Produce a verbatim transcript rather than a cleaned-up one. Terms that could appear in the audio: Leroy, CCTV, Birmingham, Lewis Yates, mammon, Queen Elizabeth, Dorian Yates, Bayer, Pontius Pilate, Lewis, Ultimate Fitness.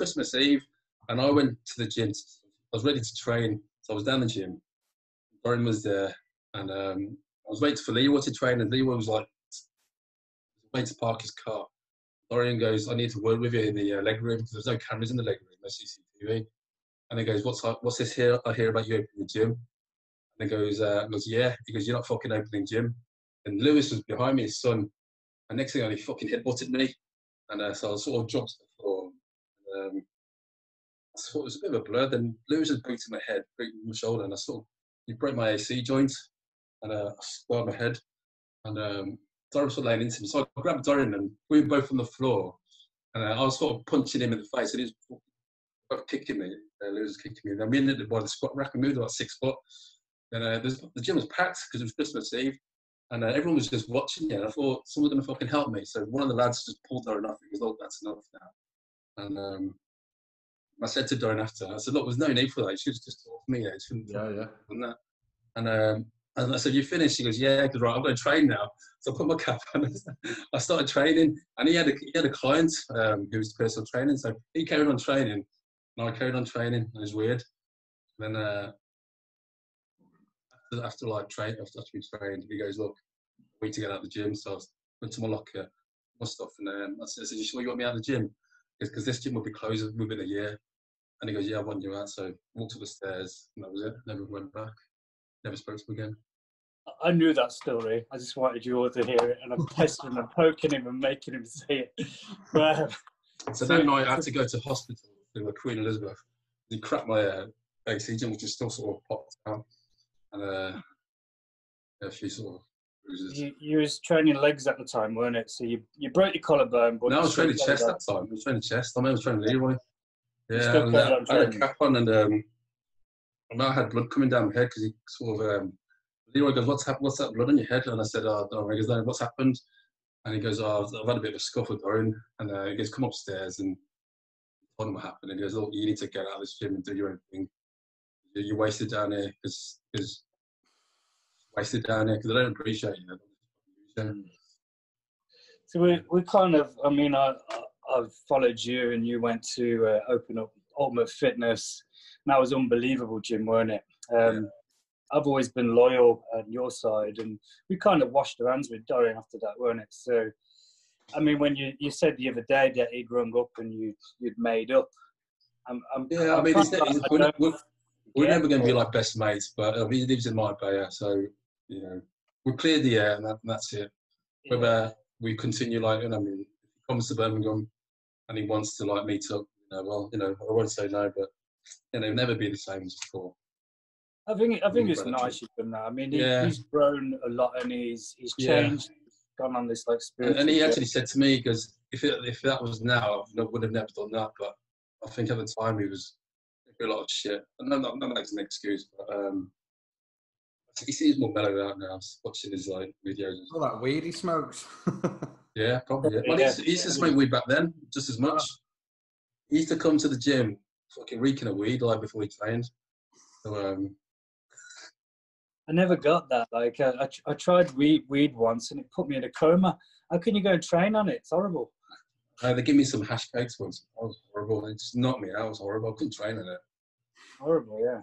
Christmas Eve, and I went to the gym. I was ready to train, so I was down the gym. Dorian was there, and um, I was waiting for Lewa to train, and Lewa was like, waiting to park his car. Dorian goes, "I need to work with you in the uh, leg room," because there's no cameras in the leg room, no C C T V. And he goes, what's, what's this here? I hear about you opening the gym. And he goes, uh, goes, yeah, because you're not fucking opening gym. And Lewis was behind me, his son. And next thing I know, he fucking headbutted me. And uh, so I sort of dropped to the floor. And, um, I thought it was a bit of a blur. Then Lewis had broken my head, broken my shoulder, and I sort of, he broke my A C joint. And uh, I scarred my head. And um, Dorian was sort of laying into me. So I grabbed Dorian, and we were both on the floor. And uh, I was sort of punching him in the face. And he was kicking me. Uh, Lewis was kicking me. And then we ended up by the squat rack. We moved about six foot. And uh, the gym was packed because it was Christmas Eve. And uh, everyone was just watching it. And I thought, someone's going to fucking help me. So one of the lads just pulled Dorian off. He was like, that's enough now. And um, I said to Dorian after, I said, look, there's no need for that. You should have just talked to me. You know, shouldn't yeah, yeah. And, that. And, um, and I said, you finished? He goes, yeah, because right, I'm going to train now. So I put my cap on. I started training. And he had a, he had a client um, who was personal training. So he carried on training. And I carried on training. And it was weird. And then... Uh, After like train, after we trained, he goes, look, we need to get out of the gym. So I went to my locker, my stuff, and um, I said, you sure you want me out of the gym? Because this gym will be closed within a year. And he goes, yeah, I want you out. So I walked up the stairs, and that was it. Never went back. Never spoke to him again. I knew that story. I just wanted you all to hear it, and I'm pestering and poking him and making him say it. But, so that night I had to go to hospital with Queen Elizabeth. He cracked my uh, A C gym, which is still sort of popped out. And uh, a few sort of bruises. You, you was training legs at the time, weren't it? So you, you broke your collarbone. But no, I was training chest that time. I was training chest. I mean, I was training Leroy. Yeah, and, uh, I had a cap on, and um, and I had blood coming down my head because he sort of um, Leroy goes, "What's happened? What's that blood on your head?" And I said, "Oh, no." He goes, "No, what's happened?" And he goes, "Oh, I've had a bit of a scuffle, Dorian." And uh, he goes, "Come upstairs and tell them what happened." And he goes, "Look, you need to get out of this gym and do your own thing. You're wasted down here because because wasted down here because I don't appreciate you." So, so we we kind of I mean I I've followed you, and you went to uh, open up Ultimate Fitness, and that was unbelievable gym, weren't it? Um, yeah. I've always been loyal on your side, and we kind of washed our hands with Dorian after that, weren't it? So I mean, when you you said the other day that he'd rung up and you you'd made up, I'm, I'm yeah I'm I mean it's, like, it's, I it's, We're yeah. never going to be like best mates, but uh, he lives in my Bayer, so you know we cleared the air, and, that, and that's it. Yeah. Whether we continue like, you know, I mean, if he comes to Birmingham and he wants to like meet up, you know, well, you know, I won't say no, but you know, it'll never be the same as before. I think I think it's nice you've done that. I mean, he, yeah. he's grown a lot, and he's he's changed, yeah. gone on this like spirit. And, and he actually said to me, because if it, if that was now, I would have never done that. But I think at the time he was. A lot of shit. And I'm not, I'm not that's an excuse, but um, he seems more mellowed out now. Watching his like videos. All that weed he smokes. Yeah, probably. Yeah. Well, yeah. He used to smoke weed back then, just as much. He used to come to the gym, fucking reeking of weed like before he trained. So, um, I never got that. Like I, I, I tried weed, weed once, and it put me in a coma. How can you go and train on it? It's horrible. Uh, they gave me some hash cakes once. That was horrible. It just knocked me out. It was horrible. I couldn't train on it. Horrible, yeah.